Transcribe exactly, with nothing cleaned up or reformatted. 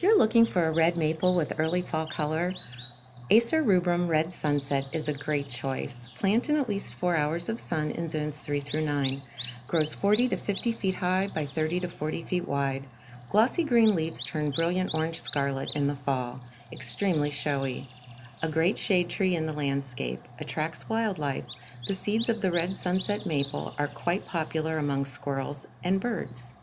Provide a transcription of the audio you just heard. If you're looking for a red maple with early fall color, Acer rubrum Red Sunset is a great choice. Plant in at least four hours of sun in zones three through nine. Grows forty to fifty feet high by thirty to forty feet wide. Glossy green leaves turn brilliant orange scarlet in the fall. Extremely showy. A great shade tree in the landscape. Attracts wildlife. The seeds of the Red Sunset maple are quite popular among squirrels and birds.